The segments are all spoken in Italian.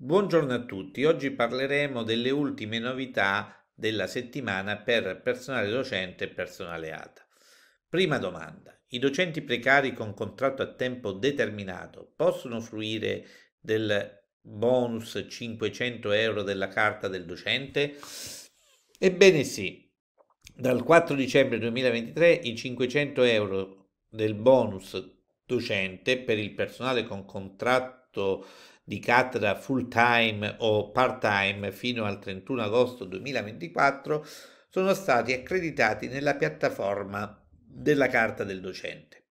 Buongiorno a tutti, oggi parleremo delle ultime novità della settimana per personale docente e personale ATA. Prima domanda: i docenti precari con contratto a tempo determinato possono fruire del bonus 500 euro della carta del docente? Ebbene sì, dal 4 dicembre 2023 i 500 euro del bonus docente per il personale con contratto di cattedra full time o part time fino al 31 agosto 2024 sono stati accreditati nella piattaforma della carta del docente.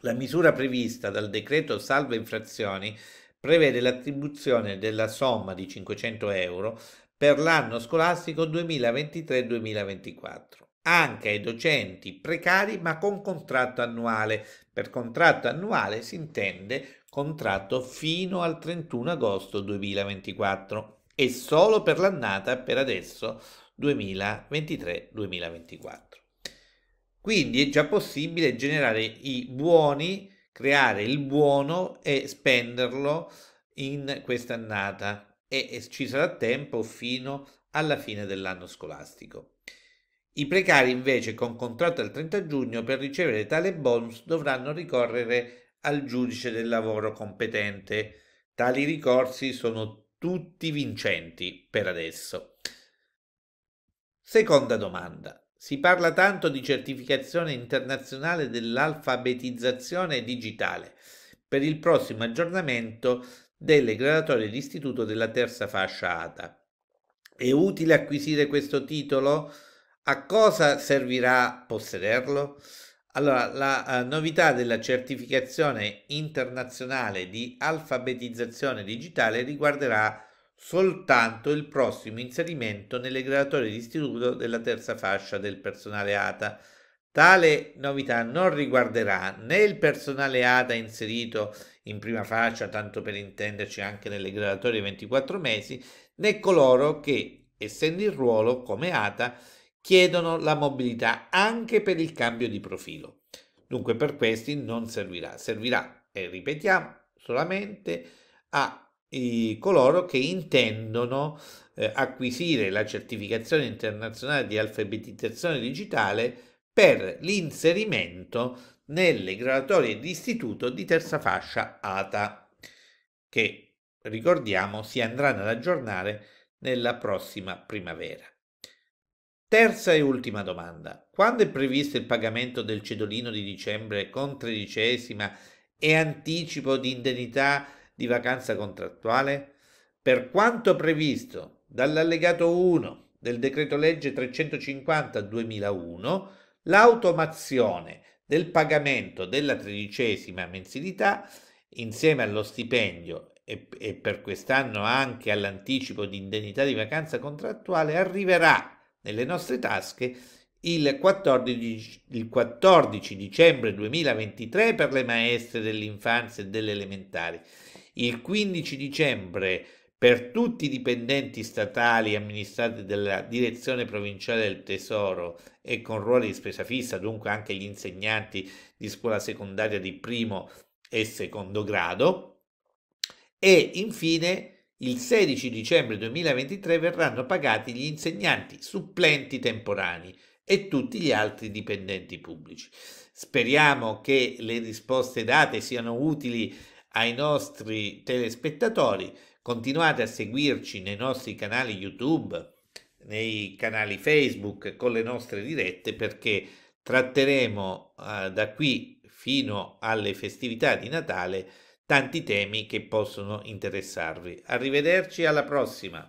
La misura prevista dal decreto salva infrazioni prevede l'attribuzione della somma di 500 euro per l'anno scolastico 2023-2024 anche ai docenti precari ma con contratto annuale. Per contratto annuale si intende contratto fino al 31 agosto 2024 e solo per l'annata per adesso 2023-2024. Quindi è già possibile generare i buoni, creare il buono e spenderlo in quest'annata e ci sarà tempo fino alla fine dell'anno scolastico. I precari invece con contratto al 30 giugno per ricevere tale bonus dovranno ricorrere al giudice del lavoro competente. Tali ricorsi sono tutti vincenti per adesso. Seconda domanda. Si parla tanto di certificazione internazionale dell'alfabetizzazione digitale per il prossimo aggiornamento delle graduatorie di istituto della terza fascia ATA. È utile acquisire questo titolo? A cosa servirà possederlo? Allora, la novità della certificazione internazionale di alfabetizzazione digitale riguarderà soltanto il prossimo inserimento nelle graduatorie di istituto della terza fascia del personale ATA. Tale novità non riguarderà né il personale ATA inserito in prima fascia, tanto per intenderci anche nelle graduatorie 24 mesi, né coloro che, essendo in ruolo come ATA, chiedono la mobilità anche per il cambio di profilo. Dunque per questi non servirà. Servirà, e ripetiamo, solamente a coloro che intendono acquisire la certificazione internazionale di alfabetizzazione digitale per l'inserimento nelle graduatorie di istituto di terza fascia ATA, che ricordiamo si andranno ad aggiornare nella prossima primavera. Terza e ultima domanda. Quando è previsto il pagamento del cedolino di dicembre con tredicesima e anticipo di indennità di vacanza contrattuale? Per quanto previsto dall'allegato 1 del Decreto-Legge 350-2001, l'automazione del pagamento della tredicesima mensilità, insieme allo stipendio e per quest'anno anche all'anticipo di indennità di vacanza contrattuale, arriverà nelle nostre tasche il 14 dicembre 2023 per le maestre dell'infanzia e delle elementari, il 15 dicembre per tutti i dipendenti statali amministrati dalla Direzione Provinciale del Tesoro e con ruoli di spesa fissa, dunque anche gli insegnanti di scuola secondaria di primo e secondo grado, e infine il 16 dicembre 2023 verranno pagati gli insegnanti supplenti temporanei e tutti gli altri dipendenti pubblici. Speriamo che le risposte date siano utili ai nostri telespettatori. Continuate a seguirci nei nostri canali YouTube, nei canali Facebook con le nostre dirette, perché tratteremo da qui fino alle festività di Natale tanti temi che possono interessarvi. Arrivederci, alla prossima!